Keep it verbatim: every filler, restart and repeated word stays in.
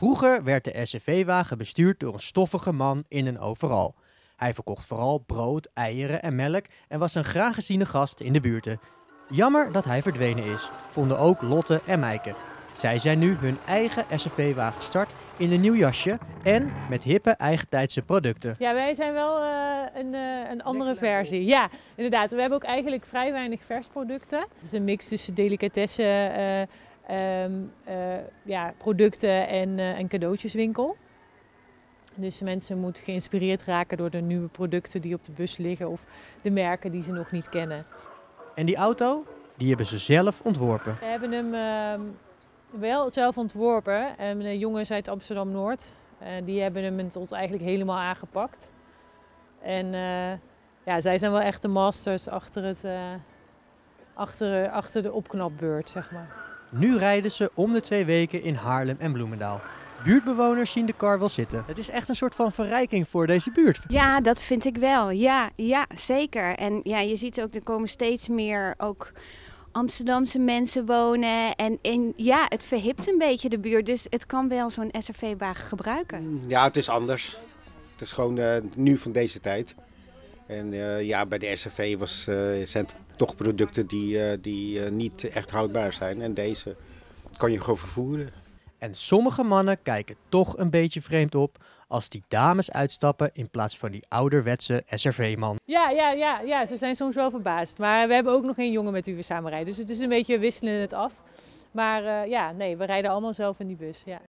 Vroeger werd de S R V-wagen bestuurd door een stoffige man in een overal. Hij verkocht vooral brood, eieren en melk en was een graag geziene gast in de buurten. Jammer dat hij verdwenen is, vonden ook Lotte en Meike. Zij zijn nu hun eigen S R V-wagen gestart in een nieuw jasje en met hippe eigentijdse producten. Ja, wij zijn wel uh, een, uh, een andere versie. Ja, inderdaad. We hebben ook eigenlijk vrij weinig versproducten. Het is een mix tussen delicatessen, uh, um, uh, ja, producten en uh, een cadeautjeswinkel. Dus mensen moeten geïnspireerd raken door de nieuwe producten die op de bus liggen of de merken die ze nog niet kennen. En die auto, die hebben ze zelf ontworpen. We hebben hem uh, wel zelf ontworpen. En de jongens uit Amsterdam-Noord, uh, die hebben hem tot eigenlijk helemaal aangepakt. En uh, ja, zij zijn wel echt de masters achter, het, uh, achter, achter de opknapbeurt, zeg maar. Nu rijden ze om de twee weken in Haarlem en Bloemendaal. Buurtbewoners zien de kar wel zitten. Het is echt een soort van verrijking voor deze buurt. Ja, dat vind ik wel. Ja, ja, zeker. En ja, je ziet ook, er komen steeds meer ook Amsterdamse mensen wonen. En, en ja, het verhipt een beetje de buurt. Dus het kan wel zo'n S R V-wagen gebruiken. Ja, het is anders. Het is gewoon uh, nu van deze tijd. En uh, ja, bij de S R V was, uh, zijn toch producten die, uh, die uh, niet echt houdbaar zijn. En deze kan je gewoon vervoeren. En sommige mannen kijken toch een beetje vreemd op als die dames uitstappen in plaats van die ouderwetse S R V-man. Ja, ja, ja, ja, ze zijn soms wel verbaasd. Maar we hebben ook nog geen jongen met wie we samen rijden. Dus het is een beetje wisselen het af. Maar uh, ja, nee, we rijden allemaal zelf in die bus. Ja.